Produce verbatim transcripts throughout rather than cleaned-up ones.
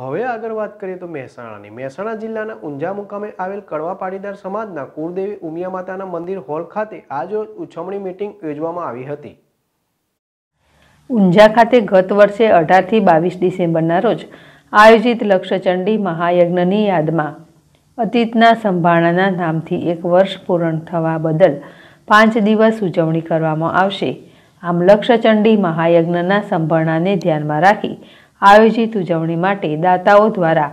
हवे आगळ वात करीए तो महेसाणानी महेसाणा जिल्लाना ऊंझा मुकामे आवेल कड़वा पाटीदार समाजना कुलदेवी उमिया माताना मंदिर हॉल खाते आज उछमणी मीटिंग योजवामां आवी हती। ऊंझा खाते गत वर्षे अठार थी बावीस डिसेम्बरना रोज आयोजित लक्षचंडी महायज्ञनी यादमां अतीतना संभाळाना नामथी एक वर्ष पूर्ण थवा बदल पांच दिवस उजवणी करवामां आवशे। आम लक्षचंडी महायज्ञना संभाळाने ध्यानमां राखी आयोजित उजवणी माटे दाताओ द्वारा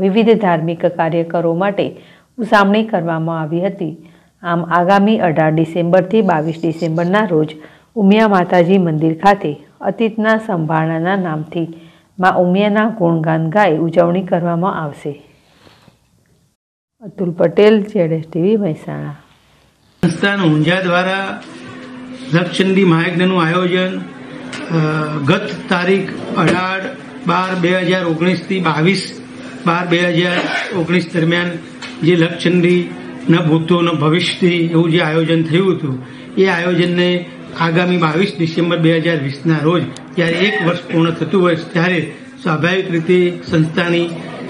विविध धार्मिक कार्यक्रमो माटे उजवणी करवामां आवी हती। आम आगामी अठार डिसेम्बरथी बावीस डिसेम्बरना रोज उमिया माताजी मंदिर खाते अतीतना संभाळाना नामथी मां उमियाना गुणगान गाई उजवणी करवामां आवशे। Atul Patel, ZS TV, Mehsana. संस्थान ऊंझा द्वारा लक्षचंडी महायज्ञનું आयोजन गत तारीख अठार बार बेहजार ओगनीस थी बीस बार बेहजार ओगनीस दरमियान जो लक्षचंडी न भूतो न भविष्य एवं जो आयोजन थयुं हतुं ए आयोजन ने आगामी बीस डिसेम्बर बीस वीस ना रोज त्यारे एक वर्ष पूर्ण थतुं होय त्यारे स्वाभाविक रीते संस्थानी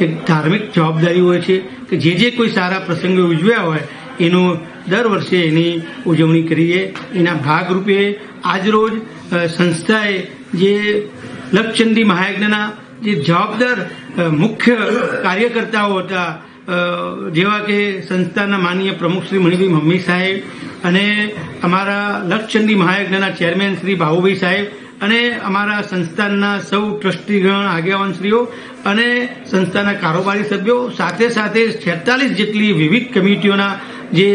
एक धार्मिक जवाबदारी होय छे के जे जे कोई सारा प्रसंगे उजव्या होय एनो दर वर्षे एनी उजवणी करीए। एना भागरूपे आज रोज संस्थाए जे लक्षचंडी महायज्ञना जे जवाबदार मुख्य कार्यकर्ताओ हता जेवा के संस्थाना माननीय प्रमुख श्री मणिभाई मम्मी साहेब अने अमारा लक्षचंडी महायज्ञना चेरमेन श्री भाऊभाई साहेब अने अमारा संस्थाना सौ ट्रस्टीगण आगेवानश्रीओ अने संस्थाना कारोबारी सभ्यों साथे साथे छेतालीस जेटली विविध कमिटीओना जे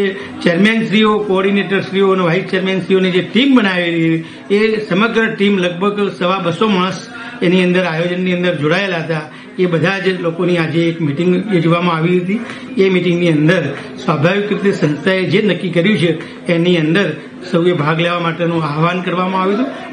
चेरमेनश्रीओ कोऑर्डिनेटरश्रीओ अने वाइस चेरमेनश्रीओनी जे टीम बनावेली ए समग्र टीम लगभग सवा बसो माणस एनी अंदर आयोजननी अंदर जोड़ायेला हता। ये बधा ज लोकोनी आज एक मीटिंग योजवामां आवी हती। ए मीटिंगनी अंदर स्वाभाविक रीते संस्थाए जे नक्की कर्युं छे एनी अंदर सौए भाग लेवा माटेनुं आह्वान करवामां आव्युं।